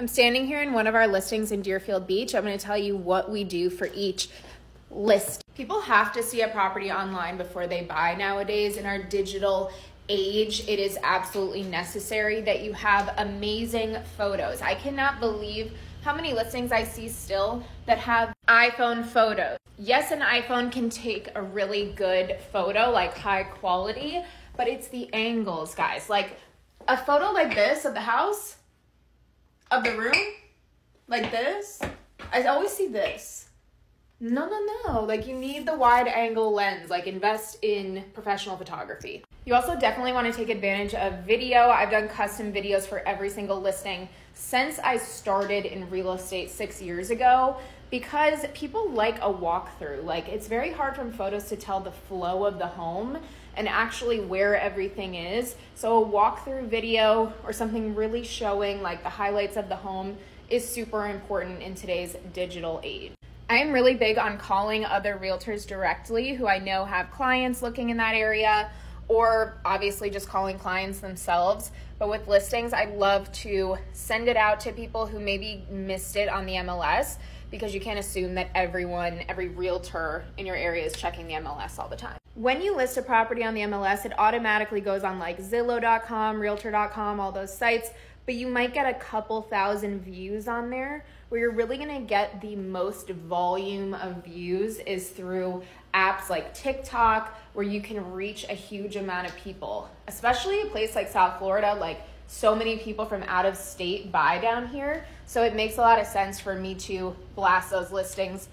I'm standing here in one of our listings in Deerfield Beach. I'm going to tell you what we do for each list. People have to see a property online before they buy nowadays. In our digital age, it is absolutely necessary that you have amazing photos. I cannot believe how many listings I see still that have iPhone photos. Yes, an iPhone can take a really good photo, like high quality, but it's the angles, guys. Like a photo like this of the house, of the room, like this. I always see this. No. Like, you need the wide angle lens. Like, invest in professional photography. You also definitely want to take advantage of video. I've done custom videos for every single listing since I started in real estate 6 years ago, because people like a walkthrough. Like, it's very hard from photos to tell the flow of the home and actually where everything is. So a walkthrough video or something really showing like the highlights of the home is super important in today's digital age. I am really big on calling other realtors directly who I know have clients looking in that area, or obviously just calling clients themselves. But with listings, I love to send it out to people who maybe missed it on the MLS, because you can't assume that every realtor in your area is checking the MLS all the time. When you list a property on the MLS, it automatically goes on like Zillow.com, Realtor.com, all those sites, but you might get a couple thousand views on there. Where you're really gonna get the most volume of views is through apps like TikTok, where you can reach a huge amount of people, especially a place like South Florida. Like, so many people from out of state buy down here. So it makes a lot of sense for me to blast those listings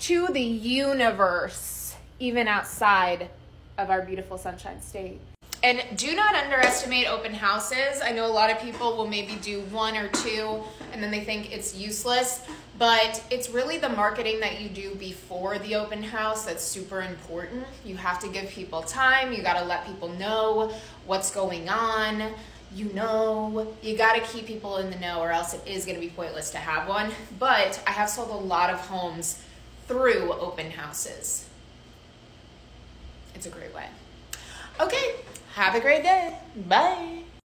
to the universe, even outside of our beautiful Sunshine State. And do not underestimate open houses. I know a lot of people will maybe do one or two and then they think it's useless, but it's really the marketing that you do before the open house that's super important. You have to give people time. You gotta let people know what's going on. You gotta keep people in the know, or else it is gonna be pointless to have one. But I have sold a lot of homes through open houses. It's a great way. Okay. Have a great day. Bye.